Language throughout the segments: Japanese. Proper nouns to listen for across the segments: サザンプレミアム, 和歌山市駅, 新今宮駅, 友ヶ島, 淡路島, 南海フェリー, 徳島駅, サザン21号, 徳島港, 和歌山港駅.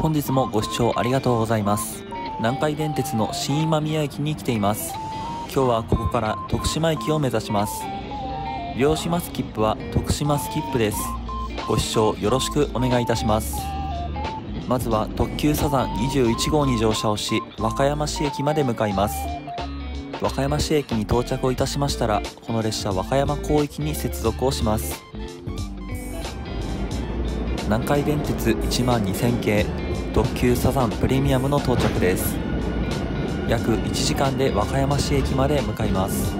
本日もご視聴ありがとうございます。南海電鉄の新今宮駅に来ています。今日はここから徳島駅を目指します。両島スキップは徳島スキップです。ご視聴よろしくお願いいたします。まずは特急サザン21号に乗車をし、和歌山市駅まで向かいます。和歌山市駅に到着をいたしましたら、この列車和歌山港駅に接続をします。南海電鉄12000系特急サザンプレミアムの到着です。約1時間で和歌山市駅まで向かいます。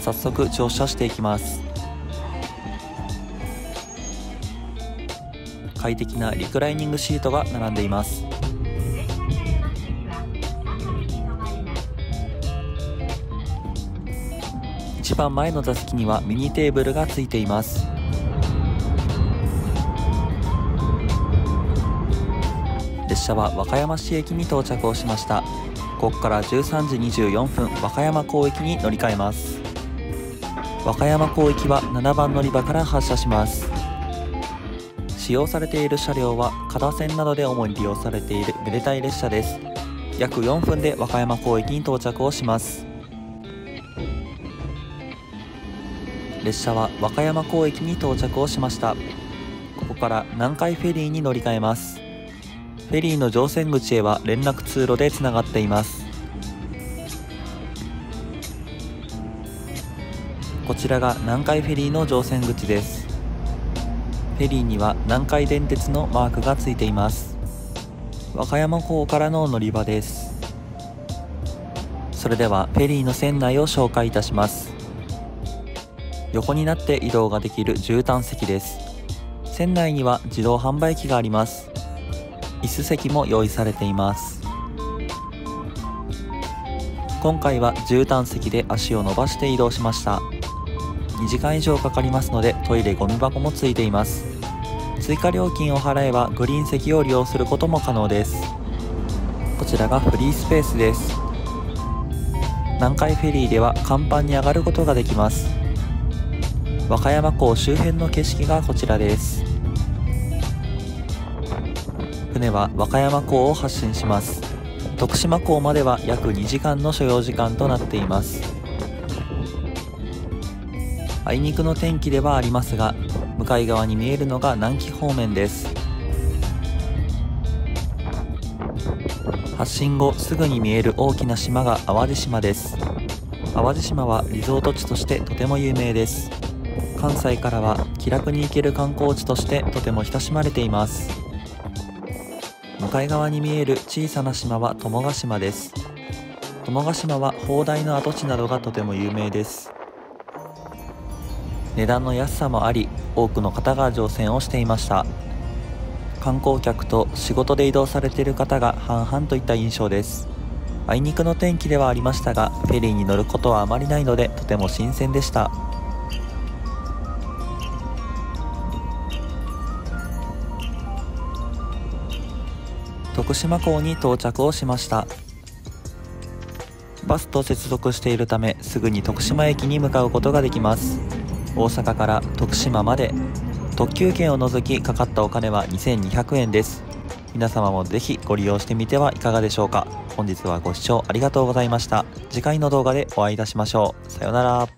早速乗車していきます。快適なリクライニングシートが並んでいます。一番前の座席にはミニテーブルがついています。列車は和歌山市駅に到着をしました。ここから13時24分和歌山港駅に乗り換えます。和歌山港駅は7番乗り場から発車します。使用されている車両は加田線などで主に利用されているめでたい列車です。約4分で和歌山港駅に到着をします。列車は和歌山港駅に到着をしました。ここから南海フェリーに乗り換えます。フェリーの乗船口へは連絡通路でつながっています。こちらが南海フェリーの乗船口です。フェリーには南海電鉄のマークがついています。和歌山港からの乗り場です。それではフェリーの船内を紹介いたします。横になって移動ができる絨毯席です。船内には自動販売機があります。椅子席も用意されています。今回は絨毯席で足を伸ばして移動しました。2時間以上かかりますので、トイレゴミ箱もついています。追加料金を払えばグリーン席を利用することも可能です。こちらがフリースペースです。南海フェリーでは甲板に上がることができます。和歌山港周辺の景色がこちらです。船は和歌山港を発進します。徳島港までは約2時間の所要時間となっています。あいにくの天気ではありますが、向かい側に見えるのが南紀方面です。発進後すぐに見える大きな島が淡路島です。淡路島はリゾート地としてとても有名です。関西からは気楽に行ける観光地としてとても親しまれています。向かい側に見える小さな島は友ヶ島です。友ヶ島は砲台の跡地などがとても有名です。値段の安さもあり、多くの方が乗船をしていました。観光客と仕事で移動されている方が半々といった印象です。あいにくの天気ではありましたが、フェリーに乗ることはあまりないのでとても新鮮でした。徳島港に到着をしました。バスと接続しているため、すぐに徳島駅に向かうことができます。大阪から徳島まで特急券を除きかかったお金は2200円です。皆様もぜひご利用してみてはいかがでしょうか。本日はご視聴ありがとうございました。次回の動画でお会いいたしましょう。さようなら。